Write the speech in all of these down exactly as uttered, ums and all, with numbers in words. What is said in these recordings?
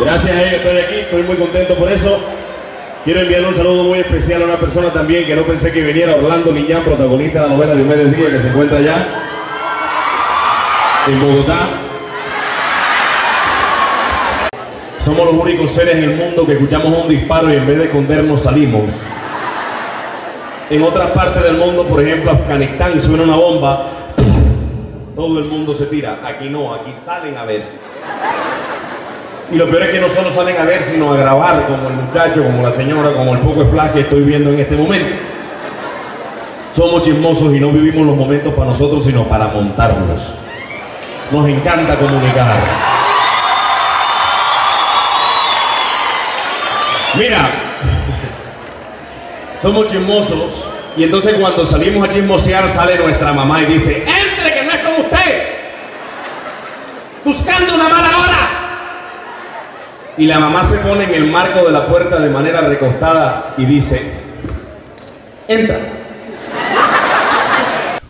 Gracias a ellos estoy aquí, estoy muy contento por eso. Quiero enviar un saludo muy especial a una persona también que no pensé que viniera, Orlando Niñán, protagonista de la novela de Un Mes de Día, que se encuentra allá en Bogotá. Somos los únicos seres en el mundo que escuchamos un disparo y en vez de escondernos salimos. En otras partes del mundo, por ejemplo, Afganistán, suena una bomba, todo el mundo se tira. Aquí no, aquí salen a ver. Y lo peor es que no solo salen a ver, sino a grabar, como el muchacho, como la señora, como el poco flash que estoy viendo en este momento. Somos chismosos y no vivimos los momentos para nosotros, sino para montarlos. Nos encanta comunicar. Mira, somos chismosos y entonces cuando salimos a chismosear sale nuestra mamá y dice: ¡entre que no es con usted! ¡Buscando una mala hora! Y la mamá se pone en el marco de la puerta de manera recostada y dice: entra.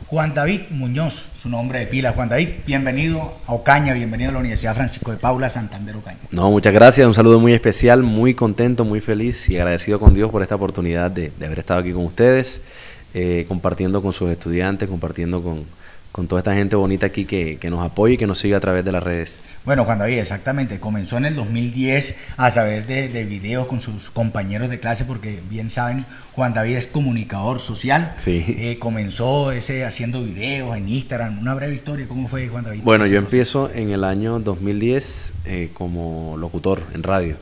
Juan David Muñoz, su nombre de pila. Juan David, bienvenido a Ocaña, bienvenido a la Universidad Francisco de Paula Santander Ocaña. No, muchas gracias, un saludo muy especial, muy contento, muy feliz y agradecido con Dios por esta oportunidad de, de haber estado aquí con ustedes, eh, compartiendo con sus estudiantes, compartiendo con... con toda esta gente bonita aquí que, que nos apoya y que nos sigue a través de las redes. Bueno, Juan David, exactamente, comenzó en el dos mil diez a través de, de videos con sus compañeros de clase, porque bien saben, Juan David es comunicador social. Sí. Eh, comenzó ese haciendo videos en Instagram. Una breve historia, ¿cómo fue, Juan David? Bueno, yo empiezo en el año dos mil diez eh, como locutor en radio.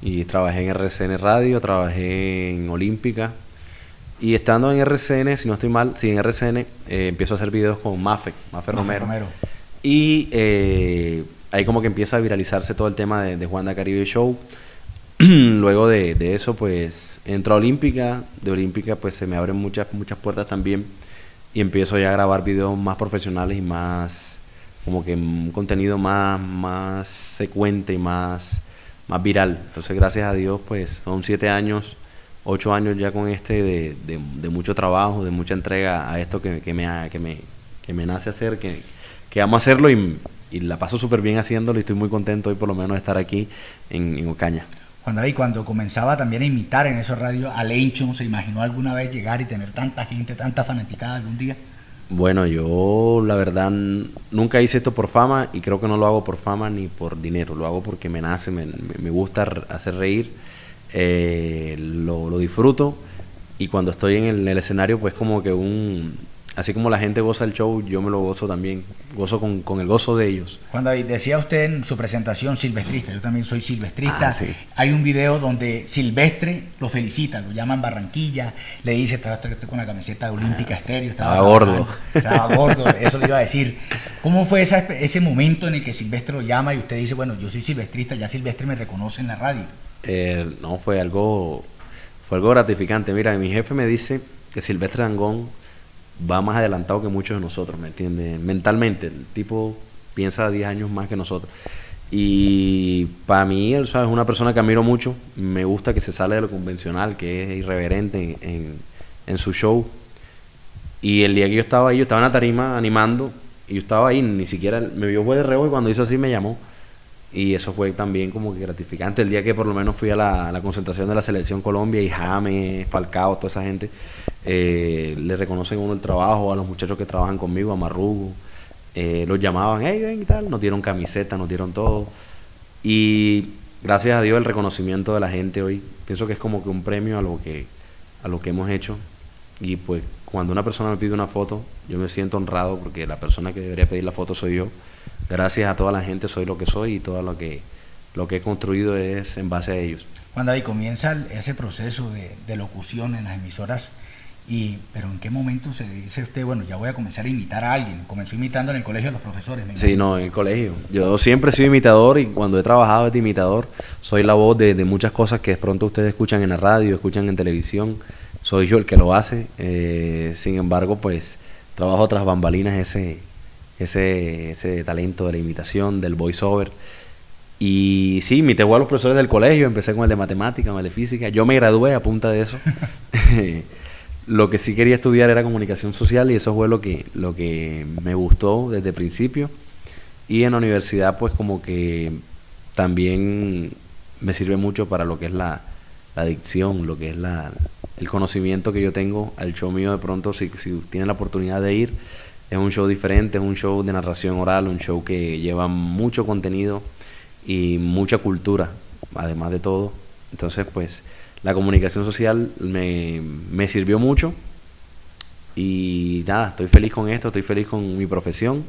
Y trabajé en R C N Radio, trabajé en Olímpica. Y estando en R C N, si no estoy mal, sí, en R C N, eh, empiezo a hacer videos con Mafe, Mafe, Mafe Romero. Romero. Y eh, ahí como que empieza a viralizarse todo el tema de, de Juanda Caribe Show. Luego de, de eso, pues, entro a Olímpica. De Olímpica, pues, se me abren muchas, muchas puertas también. Y empiezo ya a grabar videos más profesionales y más... como que un contenido más, más secuente y más, más viral. Entonces, gracias a Dios, pues, son siete años... ocho años ya con este de, de, de mucho trabajo, de mucha entrega a esto que, que, me, que, me, que me nace hacer, que, que amo hacerlo y, y la paso súper bien haciéndolo y estoy muy contento hoy por lo menos de estar aquí en, en Ocaña. Juan David, cuando comenzaba también a imitar en esos radios a Lencho, ¿se imaginó alguna vez llegar y tener tanta gente, tanta fanaticada algún día? Bueno, yo la verdad nunca hice esto por fama y creo que no lo hago por fama ni por dinero, lo hago porque me nace, me, me gusta hacer reír. Eh, lo, lo disfruto y cuando estoy en el, en el escenario pues como que un... así como la gente goza el show, yo me lo gozo también, gozo con, con el gozo de ellos. Juan David, decía usted en su presentación silvestrista, yo también soy silvestrista. Ah, sí. Hay un video donde Silvestre lo felicita, lo llaman Barranquilla, le dice, estaba con la camiseta de Olímpica Estéreo, estaba, estaba gordo, estaba gordo, eso le iba a decir. ¿Cómo fue esa, ese momento en el que Silvestre lo llama y usted dice, bueno, yo soy silvestrista, ya Silvestre me reconoce en la radio? Eh, no, fue algo, fue algo gratificante. Mira, mi jefe me dice que Silvestre Dangón va más adelantado que muchos de nosotros, ¿me entiendes? Mentalmente, el tipo piensa diez años más que nosotros. Y para mí, él, ¿sabes? Es una persona que admiro mucho, me gusta que se sale de lo convencional, que es irreverente en, en, en su show. Y el día que yo estaba ahí, yo estaba en la tarima animando, y yo estaba ahí, ni siquiera me vio, fue de reojo y cuando hizo así me llamó. Y eso fue también como que gratificante. El día que por lo menos fui a la, a la concentración de la Selección Colombia y James, Falcao, toda esa gente, eh, le reconocen a uno el trabajo, a los muchachos que trabajan conmigo, a Marrugo, eh, los llamaban, hey, ven y tal, nos dieron camiseta, nos dieron todo. Y gracias a Dios el reconocimiento de la gente hoy, pienso que es como que un premio a lo que, a lo que hemos hecho. Y pues cuando una persona me pide una foto, yo me siento honrado porque la persona que debería pedir la foto soy yo. Gracias a toda la gente soy lo que soy y todo lo que, lo que he construido es en base a ellos. Juan David, comienza ese proceso de, de locución en las emisoras, y, pero ¿en qué momento se dice usted, bueno, ya voy a comenzar a imitar a alguien? Comenzó imitando en el colegio a los profesores. ¿Me sí, no, en el colegio. Yo siempre he sido imitador y cuando he trabajado de imitador soy la voz de, de muchas cosas que de pronto ustedes escuchan en la radio, escuchan en televisión. Soy yo el que lo hace, eh, sin embargo, pues trabajo tras bambalinas ese... Ese, ese talento de la imitación, del voiceover. Y sí, imité a los profesores del colegio, empecé con el de matemática, con el de física. Yo me gradué a punta de eso. Lo que sí quería estudiar era comunicación social y eso fue lo que, lo que me gustó desde el principio. Y en la universidad pues como que también me sirve mucho para lo que es la, la dicción, lo que es la, el conocimiento que yo tengo al show mío. De pronto, si, si tienen la oportunidad de ir, es un show diferente, es un show de narración oral, un show que lleva mucho contenido y mucha cultura, además de todo. Entonces, pues, la comunicación social me, me sirvió mucho. Y nada, estoy feliz con esto, estoy feliz con mi profesión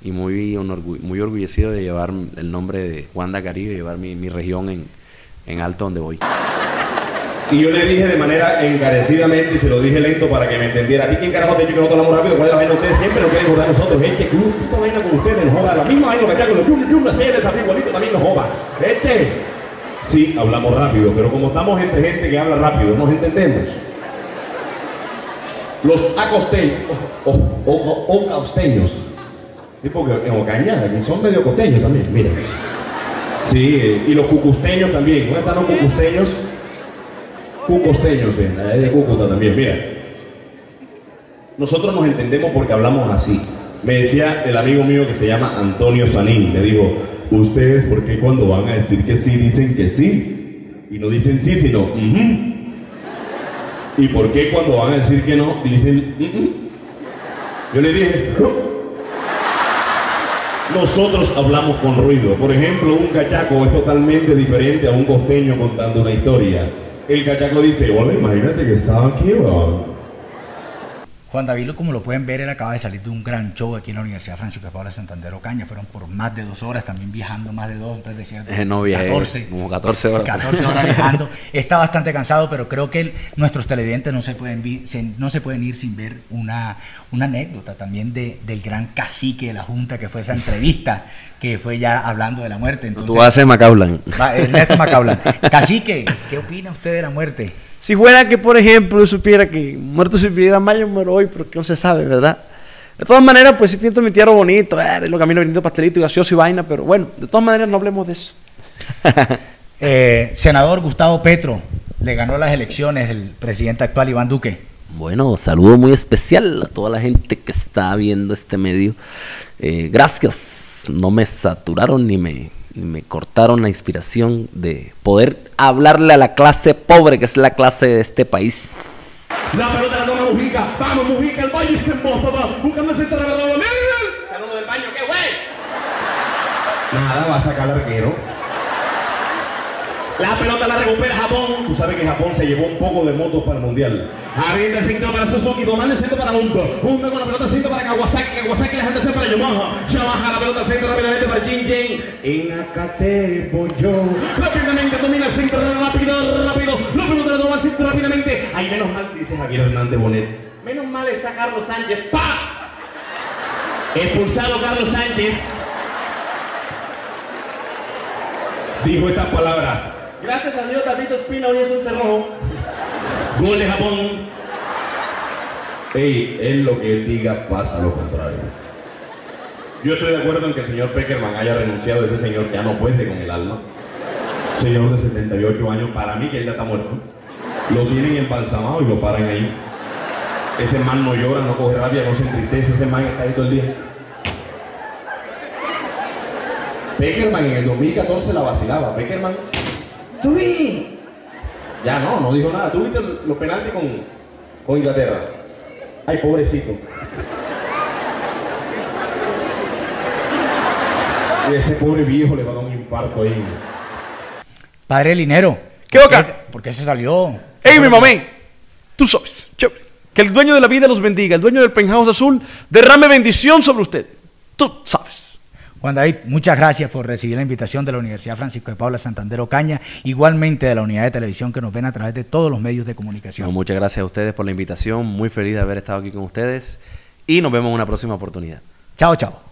y muy, orgull muy orgullecido de llevar el nombre de Juanda Caribe, llevar mi, mi región en, en alto donde voy. Y yo le dije de manera encarecidamente, y se lo dije lento para que me entendiera. ¿A ti quién carajo te dice que nosotros hablamos rápido? ¿Cuál es la vaina? Ustedes siempre nos quieren joder a nosotros. Gente, club, puta vaina con ustedes, nos joda. La misma vaina que trae con los yum, yum, la serie de desafío igualito también nos joda. Este, sí, hablamos rápido, pero como estamos entre gente que habla rápido, nos entendemos. Los acosteños, o, o, o, o, o costeños, sí, porque en Ocaña aquí son medio costeños también, miren. Sí, eh, y los cucusteños también. ¿Dónde están los cucusteños? Cucosteños, eh, de Cúcuta también, mira. Nosotros nos entendemos porque hablamos así. Me decía el amigo mío que se llama Antonio Sanín, me dijo, ¿ustedes por qué cuando van a decir que sí dicen que sí? Y no dicen sí, sino uh-huh. ¿Y por qué cuando van a decir que no dicen uh-uh? Yo le dije, uh. Nosotros hablamos con ruido. Por ejemplo, un cachaco es totalmente diferente a un costeño contando una historia. El cachaco dice, hola, imagínate que estaba aquí, bro. Juan David, como lo pueden ver, él acaba de salir de un gran show aquí en la Universidad Francisco de Paula Santander Ocaña. Fueron por más de dos horas, también viajando más de dos, entonces decía eh, no, catorce, como catorce horas. catorce horas viajando. Está bastante cansado, pero creo que el, nuestros televidentes no se pueden, se, no se pueden ir sin ver una, una anécdota también de, del gran cacique de la Junta, que fue esa entrevista, que fue ya hablando de la muerte. Entonces, tú haces Macaulán. Va, Ernesto Macaulán. Cacique, ¿qué opina usted de la muerte? Si fuera que, por ejemplo, supiera que muerto si pidiera mayo, muero hoy, porque no se sabe, ¿verdad? De todas maneras, pues si pinto mi tierra bonito, eh, de lo camino bonito, pastelito y gaseoso y vaina, pero bueno, de todas maneras no hablemos de eso. eh, senador Gustavo Petro, le ganó las elecciones el presidente actual Iván Duque. Bueno, saludo muy especial a toda la gente que está viendo este medio. Eh, gracias, no me saturaron ni me... me cortaron la inspiración de poder hablarle a la clase pobre, que es la clase de este país. La pelota la toma Mujica. Vamos, Mujica, el baño está en vos, papá. Buscando ese terreno de Romero. Saludo del baño, ¿qué güey? Nada, va a sacar el arquero. La pelota la recupera Japón. Tú sabes que Japón se llevó un poco de motos para el Mundial. Abriendo el centro para Suzuki, tomando el centro para Honda. Honda con la pelota al centro para Kawasaki. Kawasaki la gente se para Yamaha. Yamaha la pelota al centro rápidamente para Jin Jin. En Acate, Pollo. Rápidamente domina el centro, rápido, rápido. Los pelotas toman el centro rápidamente. Ahí menos mal, dice Javier Hernández Bonet. Menos mal está Carlos Sánchez. ¡Pah! Expulsado Carlos Sánchez. Dijo estas palabras. Gracias a Dios, David Ospina hoy es un cerrojo. Gol de Japón. Ey, es lo que él diga, pasa lo contrario. Yo estoy de acuerdo en que el señor Pekerman haya renunciado. Ese señor ya no puede con el alma. Señor de setenta y ocho años, para mí que él ya está muerto. Lo tienen embalsamado y lo paran ahí. Ese man no llora, no coge rabia, no se entristece. Ese man está ahí todo el día. Pekerman en el dos mil catorce la vacilaba. Pekerman... ¡Subí! Ya no, no dijo nada. Tú viste los penaltis con, con Inglaterra. Ay, pobrecito. Y ese pobre viejo le va a dar un infarto ahí. Padre Linero. ¿Qué boca? ¿Por qué se salió? ¡Ey, mi mamá! Tú sabes, chévere. Que el dueño de la vida los bendiga. El dueño del Penthouse Azul derrame bendición sobre ustedes. Tú sabes. Juan David, muchas gracias por recibir la invitación de la Universidad Francisco de Paula Santander Ocaña, igualmente de la unidad de televisión que nos ven a través de todos los medios de comunicación. No, muchas gracias a ustedes por la invitación, muy feliz de haber estado aquí con ustedes y nos vemos en una próxima oportunidad. Chao, chao.